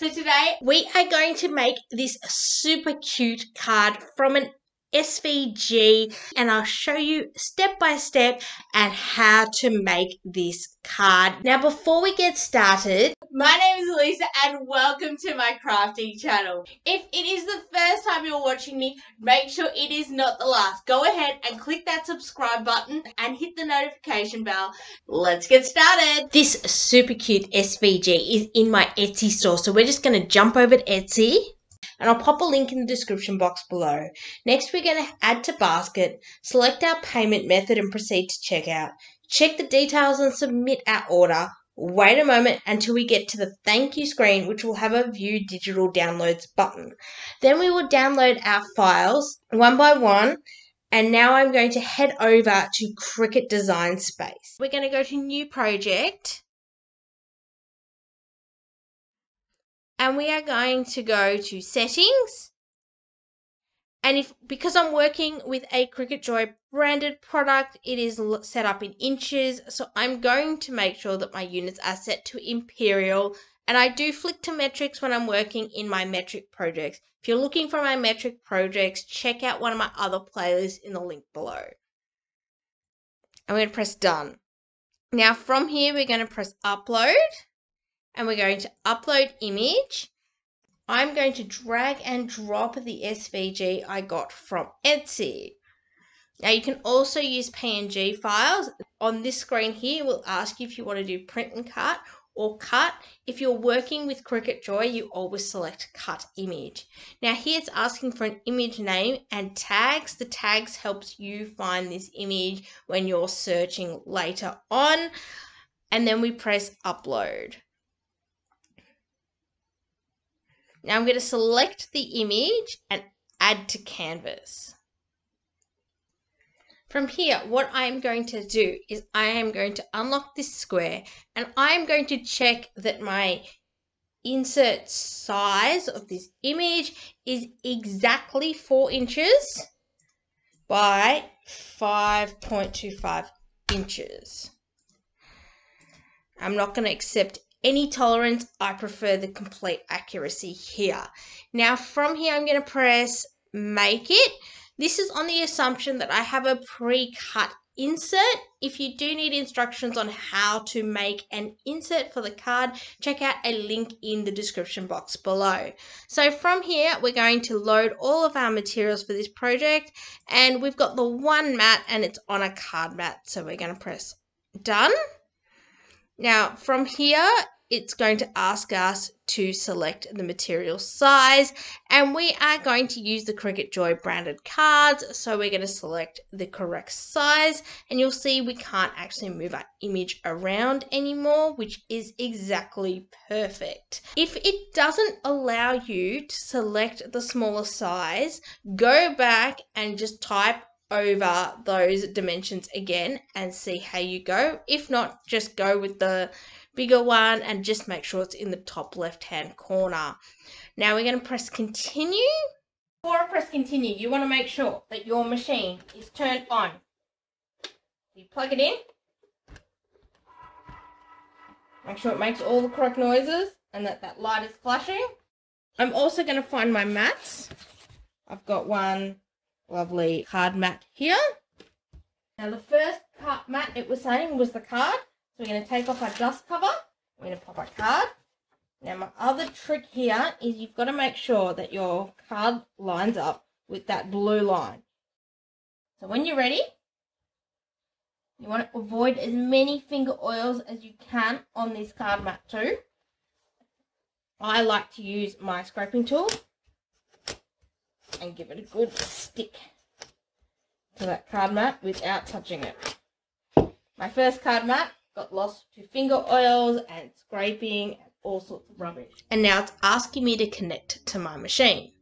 So today we are going to make this super cute card from an SVG, and I'll show you step by step and how to make this card. Now before we get started, my name is Elleesa and welcome to my crafting channel. If it is the first time you're watching me, make sure it is not the last. Go ahead and click that subscribe button and hit the notification bell. Let's get started. This super cute SVG is in my Etsy store, so we're just going to jump over to Etsy. And I'll pop a link in the description box below. Next, we're going to add to basket, select our payment method and proceed to checkout. Check the details and submit our order. Wait a moment until we get to the thank you screen, which will have a view digital downloads button. Then we will download our files one by one. And now I'm going to head over to Cricut Design Space. We're going to go to New Project. And we are going to go to settings. And because I'm working with a Cricut Joy branded product, it is set up in inches. So I'm going to make sure that my units are set to imperial. And I do flick to metrics when I'm working in my metric projects. If you're looking for my metric projects, check out one of my other playlists in the link below. I'm going to press done. Now from here, we're going to press upload. And we're going to upload image. I'm going to drag and drop the SVG I got from Etsy. Now you can also use PNG files. On this screen here, it will ask you if you want to do print and cut or cut. If you're working with Cricut Joy, you always select cut image. Now here it's asking for an image name and tags. The tags helps you find this image when you're searching later on. And then we press upload. Now I'm going to select the image and add to canvas. From here, what I'm going to do is I am going to unlock this square and I'm going to check that my insert size of this image is exactly 4 inches by 5.25 inches. I'm not going to accept any tolerance. I prefer the complete accuracy here. Now from here, I'm going to press make it. This is on the assumption that I have a pre-cut insert. If you do need instructions on how to make an insert for the card, check out a link in the description box below. So from here, we're going to load all of our materials for this project, and we've got the one mat and it's on a card mat. So we're going to press done. Now from here, it's going to ask us to select the material size, and we are going to use the Cricut Joy branded cards. So we're going to select the correct size, and you'll see we can't actually move our image around anymore, which is exactly perfect. If it doesn't allow you to select the smaller size, go back and just type over those dimensions again and see how you go. If not, just go with the bigger one and just make sure it's in the top left hand corner. Now we're going to press continue. Before I press continue, you want to make sure that your machine is turned on. You plug it in, make sure it makes all the correct noises and that light is flashing. I'm also going to find my mats. I've got one lovely card mat here. Now the first card mat it was saying was the card. So we're going to take off our dust cover. We're going to pop our card. Now my other trick here is you've got to make sure that your card lines up with that blue line. So when you're ready, you want to avoid as many finger oils as you can on this card mat too. I like to use my scraping tool and give it a good stick to that card mat without touching it. My first card mat got lost to finger oils and scraping and all sorts of rubbish. And now it's asking me to connect to my machine.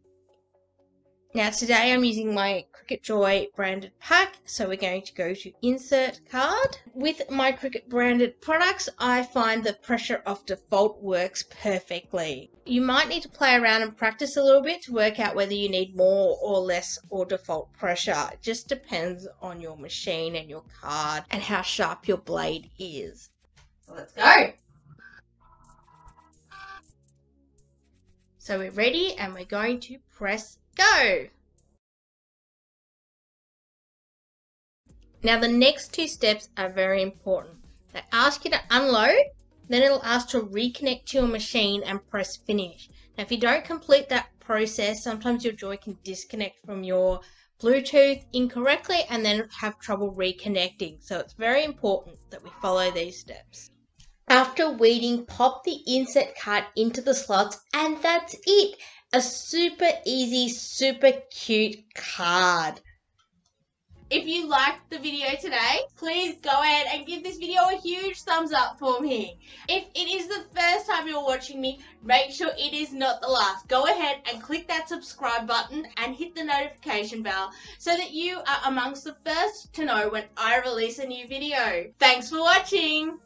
Now today I'm using my Cricut Joy branded pack, so we're going to go to insert card. With my Cricut branded products, I find the pressure of default works perfectly. You might need to play around and practice a little bit to work out whether you need more or less or default pressure. It just depends on your machine and your card and how sharp your blade is. So let's go. So we're ready and we're going to press go. Now the next two steps are very important. They ask you to unload, then it'll ask to reconnect to your machine and press finish. Now if you don't complete that process, sometimes your Joy can disconnect from your Bluetooth incorrectly and then have trouble reconnecting. So it's very important that we follow these steps. After weeding, pop the insert card into the slots and that's it. A super easy, super cute card. If you liked the video today, please go ahead and give this video a huge thumbs up for me. If it is the first time you're watching me, make sure it is not the last. Go ahead and click that subscribe button and hit the notification bell so that you are amongst the first to know when I release a new video. Thanks for watching!